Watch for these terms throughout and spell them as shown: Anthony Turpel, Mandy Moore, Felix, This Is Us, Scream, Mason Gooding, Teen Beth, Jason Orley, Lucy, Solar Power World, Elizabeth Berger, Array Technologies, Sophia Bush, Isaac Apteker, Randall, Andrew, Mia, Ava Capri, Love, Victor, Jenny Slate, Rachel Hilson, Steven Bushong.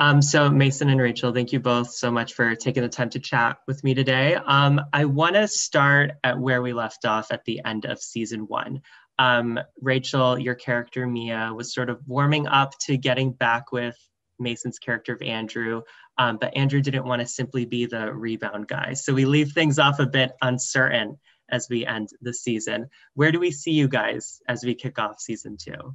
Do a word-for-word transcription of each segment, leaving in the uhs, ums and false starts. Um, so Mason and Rachel, thank you both so much for taking the time to chat with me today. Um, I want to start at where we left off at the end of season one. Um, Rachel, your character Mia was sort of warming up to getting back with Mason's character of Andrew, um, but Andrew didn't want to simply be the rebound guy. So we leave things off a bit uncertain as we end the season. Where do we see you guys as we kick off season two?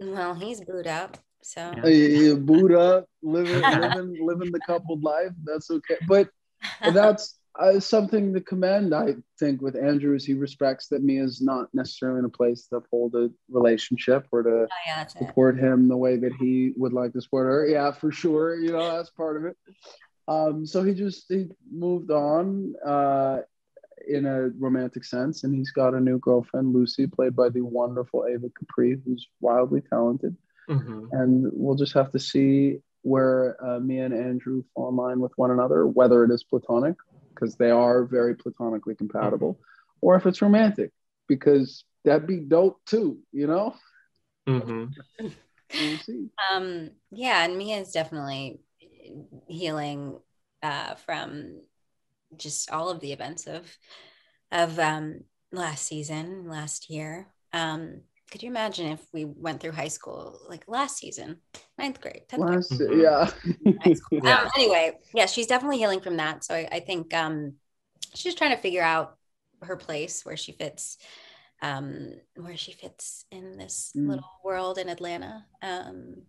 Well, he's booed up. So yeah. Buddha living, living, living the coupled life. That's okay, but that's uh, something to commend. I think with Andrew is he respects that Mia's not necessarily in a place to uphold a relationship or to oh, yeah, support it. him the way that he would like to support her. Yeah, for sure. You know, that's part of it. Um, so he just he moved on uh, in a romantic sense, and he's got a new girlfriend, Lucy, played by the wonderful Ava Capri, who's wildly talented. Mm-hmm. And we'll just have to see where uh, Mia and Andrew fall in line with one another, whether it is platonic, because they are very platonically compatible, mm-hmm. or if it's romantic, because that'd be dope too, you know? Mm-hmm. We'll see. Um, yeah, and Mia is definitely healing uh, from just all of the events of, of um, last season, last year. Um, Could you imagine if we went through high school like last season, ninth grade, tenth grade? Yeah. yeah. Um, anyway, yeah, she's definitely healing from that. So I, I think um, she's trying to figure out her place where she fits, um, where she fits in this mm. little world in Atlanta. Um,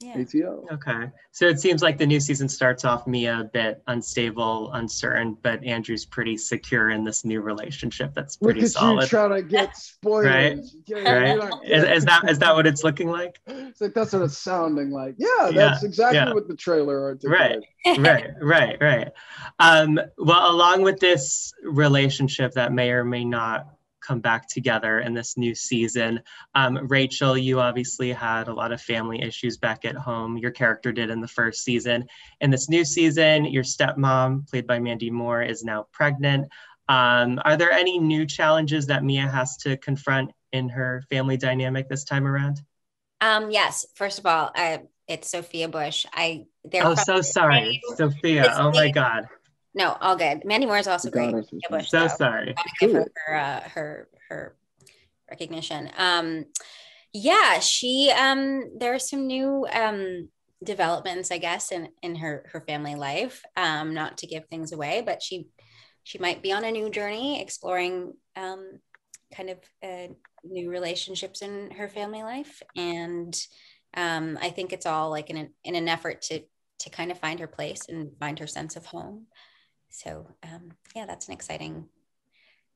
yeah. A T O. Okay. So it seems like the new season starts off Mia a bit unstable, uncertain, but Andrew's pretty secure in this new relationship. That's pretty solid. Look at you trying to get spoiled. Right? Right? Is, is that is that what it's looking like? It's like that's what it's sounding like. Yeah, that's yeah, exactly yeah. what the trailer articulated. Right, right, right, right. Um, well, along with this relationship that may or may not come back together in this new season. Um, Rachel, you obviously had a lot of family issues back at home. Your character did in the first season. In this new season, your stepmom, played by Mandy Moore, is now pregnant. Um, are there any new challenges that Mia has to confront in her family dynamic this time around? Um, yes. First of all, I, it's Sophia Bush. I. Oh, so sorry, Sophia. Oh my God. No, all good. Mandy Moore is also great. Bush, so though. sorry. I give her her, uh, her her recognition. Um, yeah, she. Um, there are some new um, developments, I guess, in in her her family life. Um, not to give things away, but she she might be on a new journey, exploring um, kind of uh, new relationships in her family life, and um, I think it's all like in an in an effort to to kind of find her place and find her sense of home. So um, yeah, that's an exciting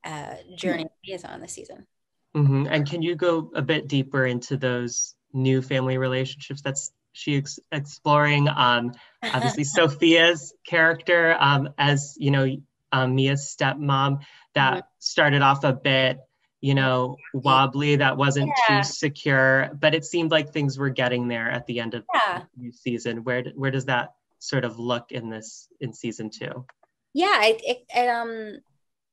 uh, journey she is on this season. Mm-hmm. And can you go a bit deeper into those new family relationships that's she ex exploring? Um, obviously, Sophia's character um, as you know, um, Mia's stepmom that mm-hmm. started off a bit, you know, wobbly. That wasn't yeah. too secure, but it seemed like things were getting there at the end of yeah. the new season. Where where does that sort of look in this in season two? Yeah, it, it, it, um,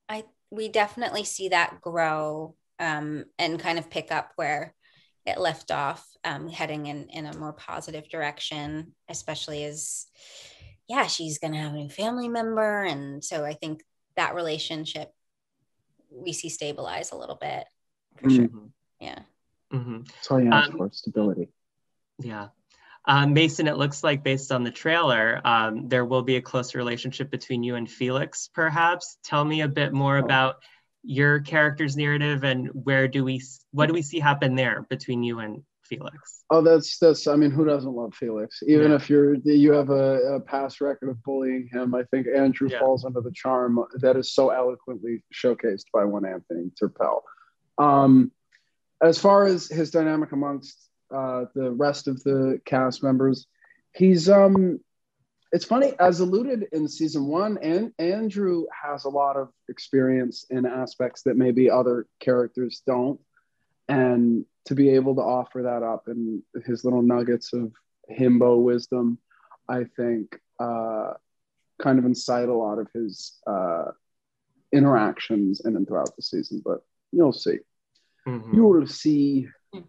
I we definitely see that grow um, and kind of pick up where it left off, um, heading in, in a more positive direction, especially as, yeah, she's going to have a new family member. And so I think that relationship we see stabilize a little bit, for mm-hmm. sure. Yeah. Mm-hmm. That's all you ask um, for, stability. Yeah. Um, Mason, it looks like based on the trailer, um, there will be a closer relationship between you and Felix, perhaps. Tell me a bit more about your character's narrative and where do we, what do we see happen there between you and Felix? Oh, that's, that's, I mean, who doesn't love Felix? Even yeah. if you're, you have a, a past record of bullying him, I think Andrew yeah. falls under the charm that is so eloquently showcased by one Anthony Turpel. Um, as far as his dynamic amongst Uh, the rest of the cast members, he's um it's funny, as alluded in season one, and Andrew has a lot of experience in aspects that maybe other characters don't, and to be able to offer that up and his little nuggets of himbo wisdom, I think uh kind of incite a lot of his uh interactions and in throughout the season, but you'll see. Mm-hmm. You'll see.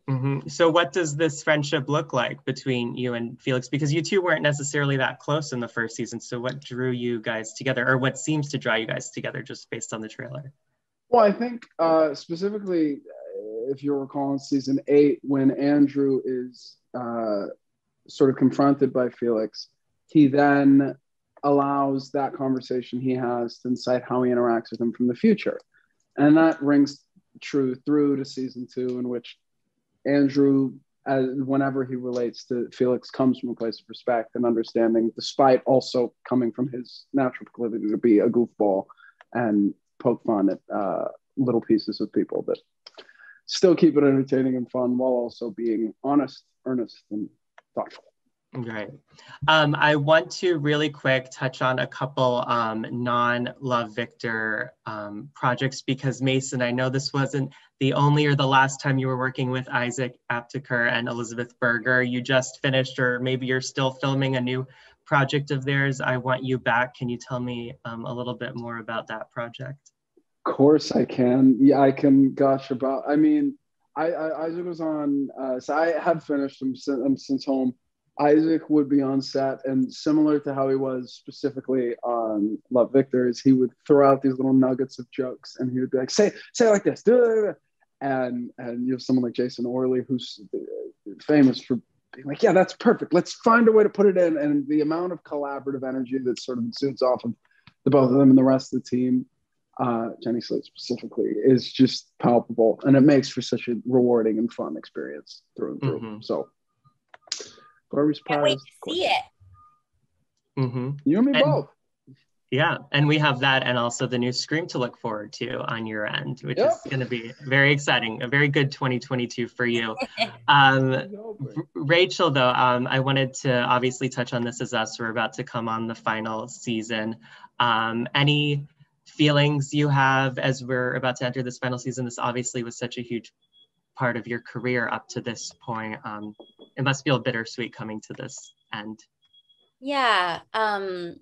Mm-hmm. So what does this friendship look like between you and Felix? Because you two weren't necessarily that close in the first season. So what drew you guys together, or what seems to draw you guys together just based on the trailer? Well, I think uh, specifically, if you'll recall in season eight, when Andrew is uh, sort of confronted by Felix, he then allows that conversation he has to incite how he interacts with him from the future. And that rings true through to season two, in which Andrew, uh, whenever he relates to Felix, comes from a place of respect and understanding, despite also coming from his natural proclivity to be a goofball and poke fun at uh, little pieces of people, that still keep it entertaining and fun while also being honest, earnest, and thoughtful. Right. Um, I want to really quick touch on a couple um, non-Love Victor um, projects, because Mason, I know this wasn't the only or the last time you were working with Isaac Apteker and Elizabeth Berger. You just finished, or maybe you're still filming, a new project of theirs, I Want You Back. Can you tell me um, a little bit more about that project? Of course I can. Yeah, I can gush about, I mean, I, I Isaac was on, uh, so I have finished, I'm, I'm since home. Isaac would be on set, and similar to how he was specifically on Love Victor, is he would throw out these little nuggets of jokes, and he would be like, say, say it like this. And, and you have someone like Jason Orley, who's famous for being like, yeah, that's perfect. Let's find a way to put it in. And the amount of collaborative energy that sort of exudes off of the both of them and the rest of the team, uh, Jenny Slate specifically, is just palpable. And it makes for such a rewarding and fun experience through and through. Mm-hmm. So. Can't wait to see it. Mm-hmm. You and me and, both. Yeah, and we have that, and also the new Scream to look forward to on your end, which yep. is going to be very exciting. A very good twenty twenty-two for you. Um, Rachel, though, um, I wanted to obviously touch on This Is Us. We're about to come on the final season. Um, any feelings you have as we're about to enter this final season? This obviously was such a huge part of your career up to this point. Um, it must feel bittersweet coming to this end. Yeah, um,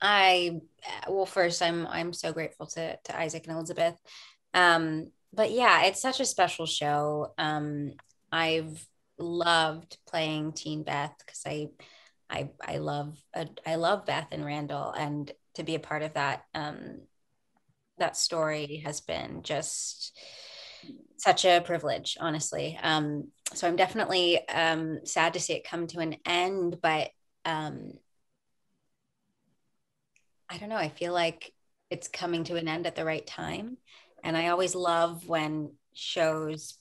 I, well, first I'm I'm so grateful to, to Isaac and Elizabeth. Um, but yeah, it's such a special show. Um, I've loved playing Teen Beth, because I, I, I love, uh, I love Beth and Randall, and to be a part of that, um, that story has been just such a privilege, honestly. Um, so I'm definitely um, sad to see it come to an end, but um, I don't know, I feel like it's coming to an end at the right time. And I always love when shows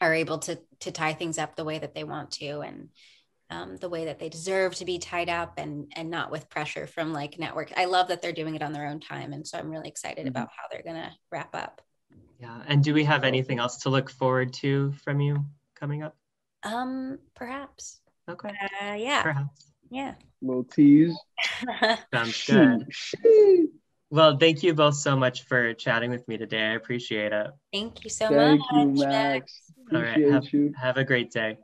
are able to, to tie things up the way that they want to, and um, the way that they deserve to be tied up, and, and not with pressure from like network. I love that they're doing it on their own time. And so I'm really excited about how they're gonna wrap up. Yeah, and do we have anything else to look forward to from you coming up? Um, perhaps. Okay. Uh, yeah. Perhaps. Yeah. Little tease. Sounds good. Well, thank you both so much for chatting with me today. I appreciate it. Thank you so thank much. Thank you, Max. All right. Have, have a great day.